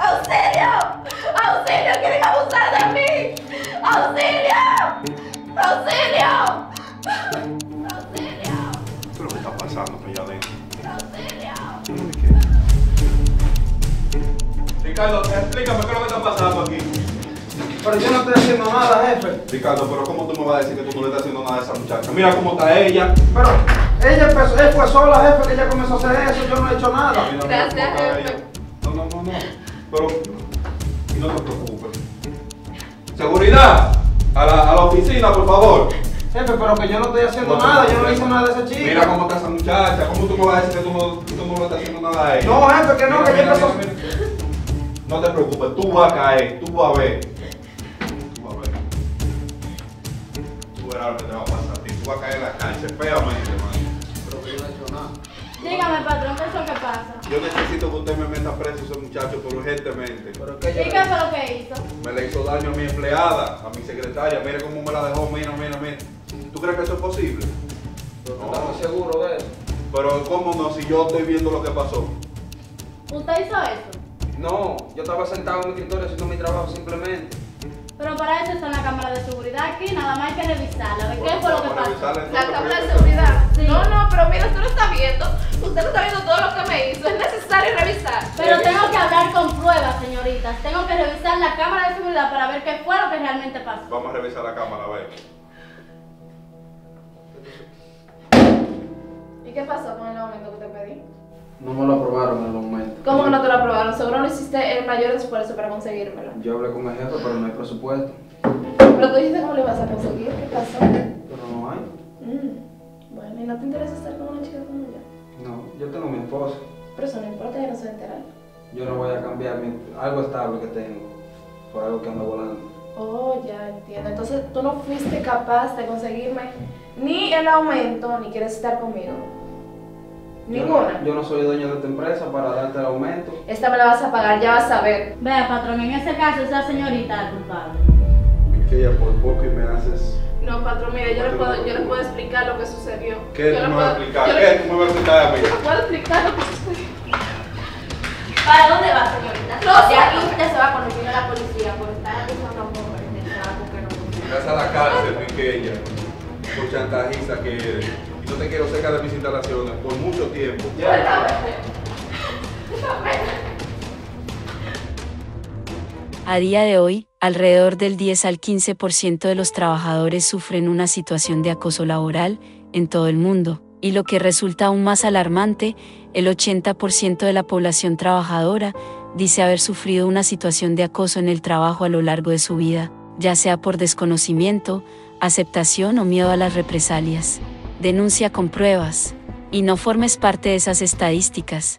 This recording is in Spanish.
¡Auxilio! ¡Auxilio! ¡Quieren abusar de mí! ¡Auxilio! ¡Auxilio! ¡Auxilio! ¿Qué es lo que está pasando allá adentro? ¡Auxilio! ¿Qué? Ricardo, explícame qué es lo que está pasando aquí. Pero yo no estoy haciendo nada, jefe. Ricardo, pero ¿cómo tú me vas a decir que tú no le estás haciendo nada a esa muchacha? Mira cómo está ella. Pero ella empezó, fue sola, jefe, que ella comenzó a hacer eso. Yo no he hecho nada. Mira, gracias, jefe. No. Pero no te preocupes. Seguridad, a la oficina, por favor. Jefe, pero que yo no estoy haciendo nada. Yo no hice nada de esa chica. Mira cómo está esa muchacha. ¿Cómo tú me vas a decir que tú no le estás haciendo nada a ella? No, jefe, que no, mira, que ella empezó. No te preocupes, tú vas a caer, tú vas a ver. Tú verás lo que te va a pasar a ti. Tú vas a caer en la cancha, feamente, man. Pero que yo no he hecho nada. Dígame, patrón, ¿qué es lo que pasa? Yo necesito que usted me meta preso a ese muchacho urgentemente. ¿Y qué fue lo que hizo? Me le hizo daño a mi empleada, a mi secretaria. Mira cómo me la dejó, mira. ¿Tú crees que eso es posible? Pero no estamos seguros de eso. Pero ¿cómo no? Si yo estoy viendo lo que pasó. ¿Usted hizo eso? No, yo estaba sentado en mi escritorio haciendo mi trabajo simplemente. Pero para eso está la cámara de seguridad aquí, nada más hay que revisarla. ¿De qué fue lo que pasó? La cámara de seguridad. Sí. No, pero mira, usted lo está viendo. Usted lo está viendo todo lo que me hizo. Es necesario revisar. Pero tengo que hablar con pruebas, señoritas. Tengo que revisar la cámara de seguridad para ver qué fue lo que realmente pasó. Vamos a revisar la cámara, a ver. ¿Y qué pasó con el aumento que te pedí? No me lo aprobaron en el momento. ¿Cómo no te lo aprobaron? Seguro no hiciste el mayor esfuerzo para conseguírmelo. Yo hablé con mi jefe, pero no hay presupuesto. Pero tú dijiste cómo lo ibas a conseguir, ¿qué pasó? Pero no hay. Bueno, ¿y no te interesa estar con una chica como ella? No, yo tengo mi esposa. Pero eso no importa, ya no se va a enterar. Yo no voy a cambiar algo estable que tengo por algo que ando volando. Oh, ya entiendo. Entonces tú no fuiste capaz de conseguirme ni el aumento, ni quieres estar conmigo. Ninguna. Yo no soy dueño de esta empresa para darte el aumento. Esta me la vas a pagar, ya vas a ver. Vea, patrón, en ese caso esa señorita es culpable. Que ella por poco y me haces... No, patrón, mira, yo les puedo explicar lo que sucedió. ¿Qué tú me vas a explicar? ¿Qué tú me vas a explicar a mí? Yo puedo explicar lo que sucedió. ¿Para dónde va, señorita? No, si aquí usted se va a conocer a la policía por estar acusando a un hombre de trabajo que no funciona. Vas a la cárcel, Miquella, por chantajista que eres. Yo te quiero cerca de mis instalaciones por mucho tiempo. A día de hoy, alrededor del 10 al 15% de los trabajadores sufren una situación de acoso laboral en todo el mundo, y lo que resulta aún más alarmante, el 80% de la población trabajadora dice haber sufrido una situación de acoso en el trabajo a lo largo de su vida, ya sea por desconocimiento, aceptación o miedo a las represalias. Denuncia con pruebas, y no formes parte de esas estadísticas.